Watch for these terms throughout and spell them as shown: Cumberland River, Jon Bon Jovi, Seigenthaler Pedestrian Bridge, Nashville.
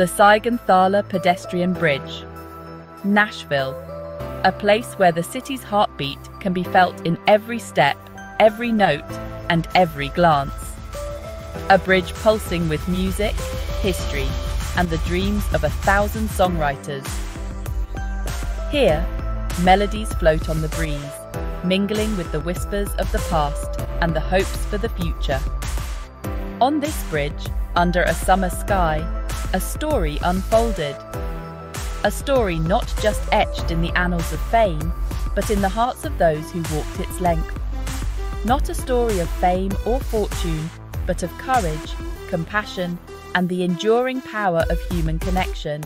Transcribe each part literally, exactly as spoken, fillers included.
the Seigenthaler Pedestrian Bridge. Nashville, a place where the city's heartbeat can be felt in every step, every note, and every glance. A bridge pulsing with music, history, and the dreams of a thousand songwriters. Here, melodies float on the breeze, mingling with the whispers of the past and the hopes for the future. On this bridge, under a summer sky, a story unfolded. A story not just etched in the annals of fame, but in the hearts of those who walked its length. Not a story of fame or fortune, but of courage, compassion, and the enduring power of human connection.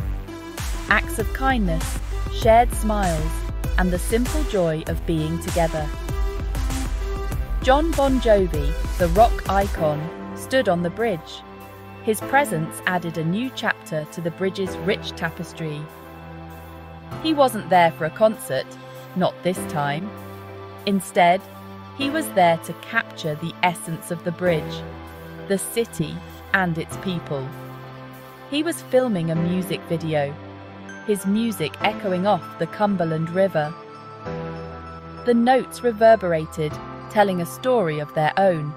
Acts of kindness, shared smiles, and the simple joy of being together. Jon Bon Jovi, the rock icon, stood on the bridge. His presence added a new chapter to the bridge's rich tapestry. He wasn't there for a concert, not this time. Instead, he was there to capture the essence of the bridge, the city, and its people. He was filming a music video, his music echoing off the Cumberland River. The notes reverberated, telling a story of their own.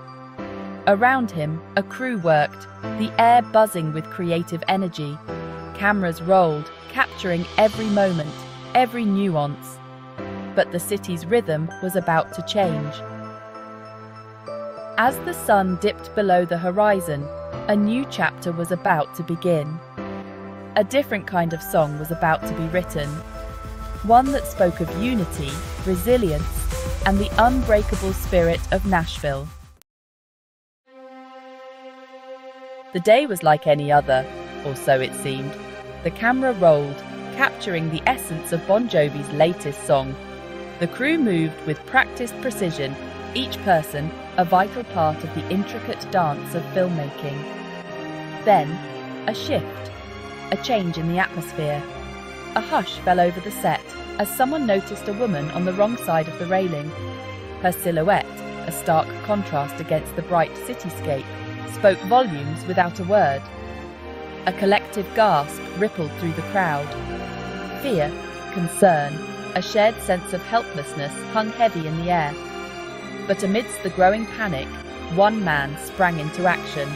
Around him, a crew worked, the air buzzing with creative energy. Cameras rolled, capturing every moment, every nuance. But the city's rhythm was about to change. As the sun dipped below the horizon, a new chapter was about to begin. A different kind of song was about to be written. One that spoke of unity, resilience, and the unbreakable spirit of Nashville. The day was like any other, or so it seemed. The camera rolled, capturing the essence of Bon Jovi's latest song. The crew moved with practiced precision, each person a vital part of the intricate dance of filmmaking. Then, a shift, a change in the atmosphere. A hush fell over the set as someone noticed a woman on the wrong side of the railing. Her silhouette, a stark contrast against the bright cityscape, spoke volumes without a word. A collective gasp rippled through the crowd. Fear, concern, a shared sense of helplessness hung heavy in the air. But amidst the growing panic, one man sprang into action.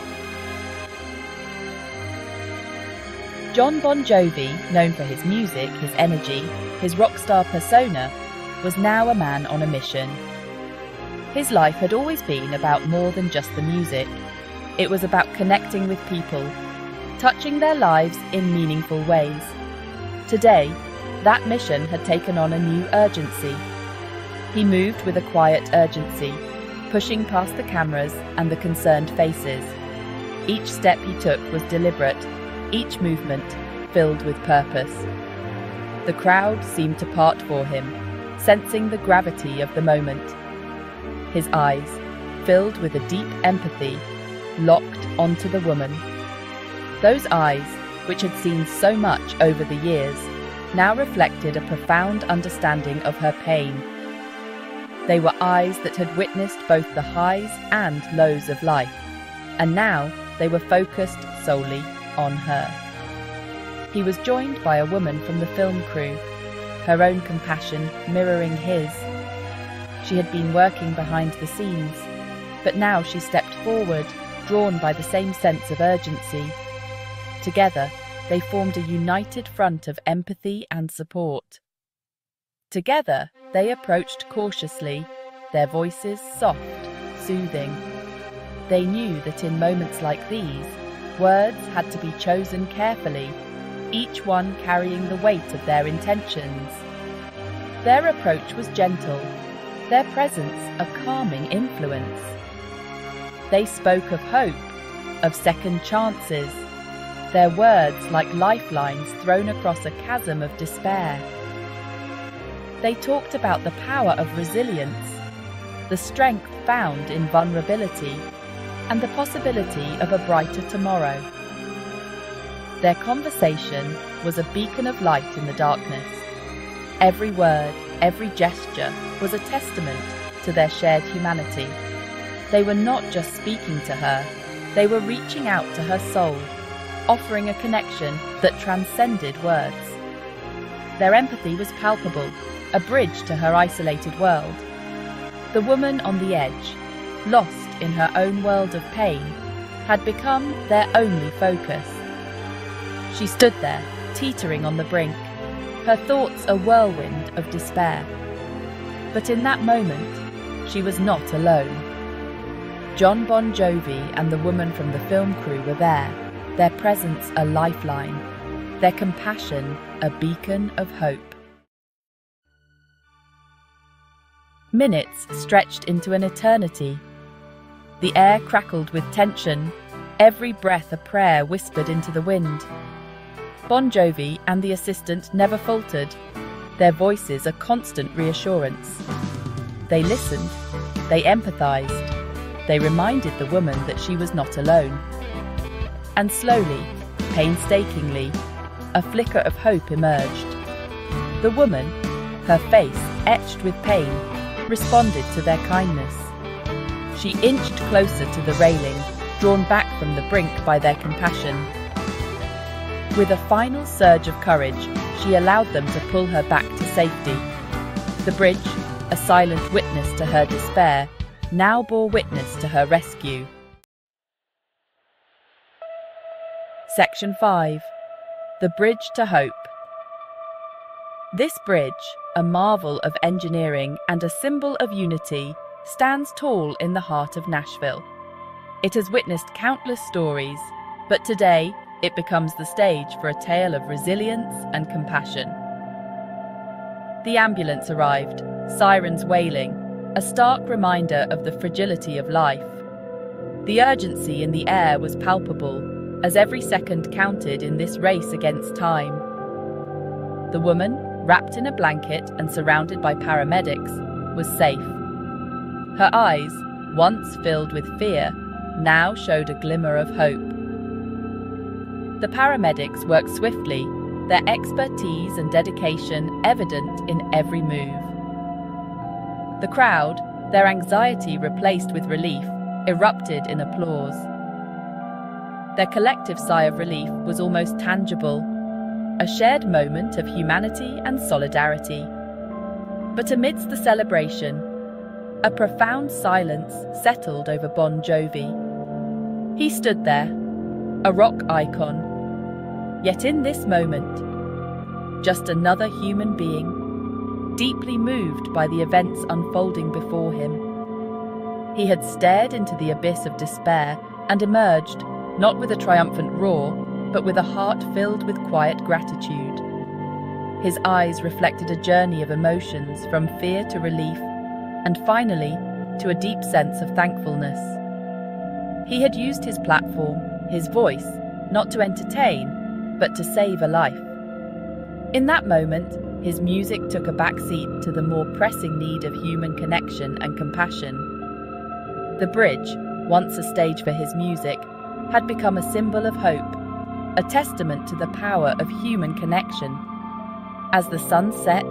Jon Bon Jovi, known for his music, his energy, his rock star persona, was now a man on a mission. His life had always been about more than just the music. It was about connecting with people, touching their lives in meaningful ways. Today, that mission had taken on a new urgency. He moved with a quiet urgency, pushing past the cameras and the concerned faces. Each step he took was deliberate, each movement filled with purpose. The crowd seemed to part for him, sensing the gravity of the moment. His eyes, filled with a deep empathy, locked onto the woman. Those eyes, which had seen so much over the years, now reflected a profound understanding of her pain. They were eyes that had witnessed both the highs and lows of life, and now they were focused solely on her. He was joined by a woman from the film crew, her own compassion mirroring his. She had been working behind the scenes, but now she stepped forward, drawn by the same sense of urgency. Together, they formed a united front of empathy and support. Together, they approached cautiously, their voices soft, soothing. They knew that in moments like these, words had to be chosen carefully, each one carrying the weight of their intentions. Their approach was gentle, their presence a calming influence. They spoke of hope, of second chances, their words like lifelines thrown across a chasm of despair. They talked about the power of resilience, the strength found in vulnerability, and the possibility of a brighter tomorrow. Their conversation was a beacon of light in the darkness. Every word, every gesture was a testament to their shared humanity. They were not just speaking to her, they were reaching out to her soul, offering a connection that transcended words. Their empathy was palpable, a bridge to her isolated world. The woman on the edge, lost in her own world of pain, had become their only focus. She stood there, teetering on the brink, her thoughts a whirlwind of despair. But in that moment, she was not alone. Jon Bon Jovi and the woman from the film crew were there, their presence a lifeline, their compassion a beacon of hope. Minutes stretched into an eternity. The air crackled with tension, every breath a prayer whispered into the wind. Bon Jovi and the assistant never faltered, their voices a constant reassurance. They listened, they empathised, they reminded the woman that she was not alone. And slowly, painstakingly, a flicker of hope emerged. The woman, her face etched with pain, responded to their kindness. She inched closer to the railing, drawn back from the brink by their compassion. With a final surge of courage, she allowed them to pull her back to safety. The bridge, a silent witness to her despair, now bore witness to her rescue. Section five. The Bridge to Hope. This bridge, a marvel of engineering and a symbol of unity, stands tall in the heart of Nashville. It has witnessed countless stories, but today it becomes the stage for a tale of resilience and compassion. The ambulance arrived, sirens wailing, a stark reminder of the fragility of life. The urgency in the air was palpable, as every second counted in this race against time. The woman, wrapped in a blanket and surrounded by paramedics, was safe. Her eyes, once filled with fear, now showed a glimmer of hope. The paramedics worked swiftly, their expertise and dedication evident in every move. The crowd, their anxiety replaced with relief, erupted in applause. Their collective sigh of relief was almost tangible, a shared moment of humanity and solidarity. But amidst the celebration, a profound silence settled over Bon Jovi. He stood there, a rock icon. Yet in this moment, just another human being, deeply moved by the events unfolding before him. He had stared into the abyss of despair and emerged, not with a triumphant roar, but with a heart filled with quiet gratitude. His eyes reflected a journey of emotions from fear to relief, and finally, to a deep sense of thankfulness. He had used his platform, his voice, not to entertain, but to save a life. In that moment, his music took a backseat to the more pressing need of human connection and compassion. The bridge, once a stage for his music, had become a symbol of hope, a testament to the power of human connection. As the sun set,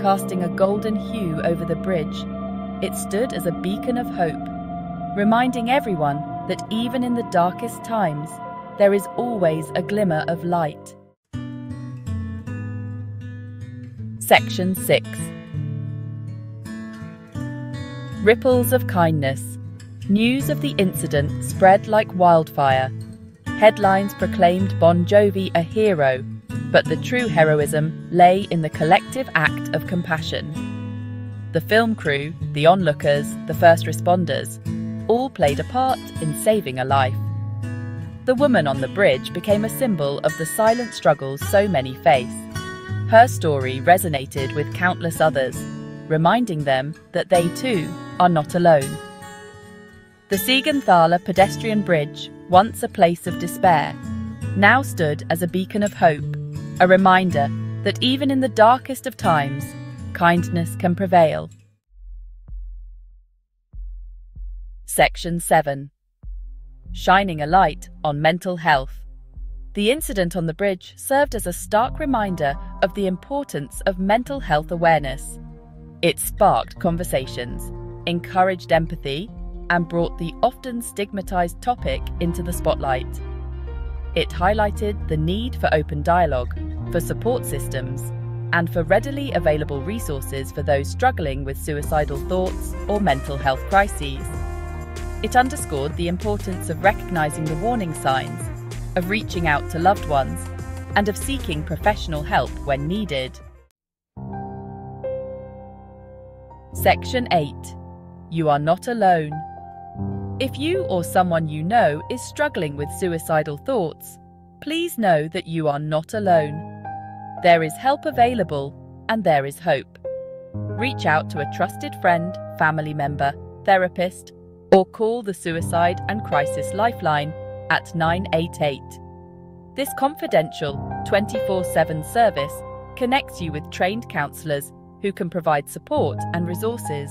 casting a golden hue over the bridge, it stood as a beacon of hope, reminding everyone that even in the darkest times, there is always a glimmer of light. Section six. Ripples of kindness. News of the incident spread like wildfire. Headlines proclaimed Bon Jovi a hero, but the true heroism lay in the collective act of compassion. The film crew, the onlookers, the first responders, all played a part in saving a life. The woman on the bridge became a symbol of the silent struggles so many face. Her story resonated with countless others, reminding them that they too are not alone. The Seigenthaler Pedestrian Bridge, once a place of despair, now stood as a beacon of hope, a reminder that even in the darkest of times, kindness can prevail. Section seven. Shining a light on mental health. The incident on the bridge served as a stark reminder of the importance of mental health awareness. It sparked conversations, encouraged empathy, and brought the often stigmatized topic into the spotlight. It highlighted the need for open dialogue, for support systems, and for readily available resources for those struggling with suicidal thoughts or mental health crises. It underscored the importance of recognizing the warning signs, of reaching out to loved ones, and of seeking professional help when needed. Section eight. You are not alone. If you or someone you know is struggling with suicidal thoughts, please know that you are not alone. There is help available, and there is hope. Reach out to a trusted friend, family member, therapist, or call the Suicide and Crisis Lifeline at nine eight eight. This confidential twenty-four seven service connects you with trained counsellors who can provide support and resources.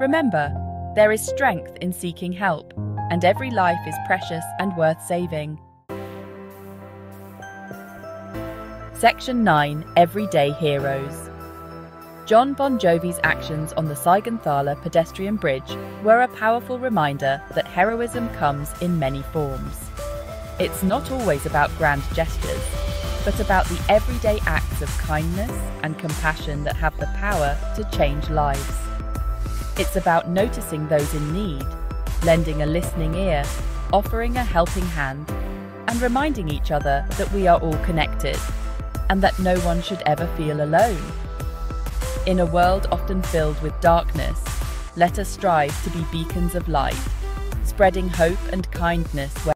Remember, there is strength in seeking help, and every life is precious and worth saving. Section nine. Everyday Heroes. Jon Bon Jovi's actions on the Seigenthaler Pedestrian Bridge were a powerful reminder that heroism comes in many forms. It's not always about grand gestures, but about the everyday acts of kindness and compassion that have the power to change lives. It's about noticing those in need, lending a listening ear, offering a helping hand, and reminding each other that we are all connected, and that no one should ever feel alone. In a world often filled with darkness, let us strive to be beacons of light, spreading hope and kindness where